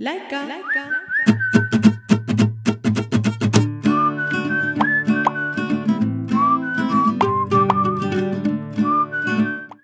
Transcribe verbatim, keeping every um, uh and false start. Laika. Laika.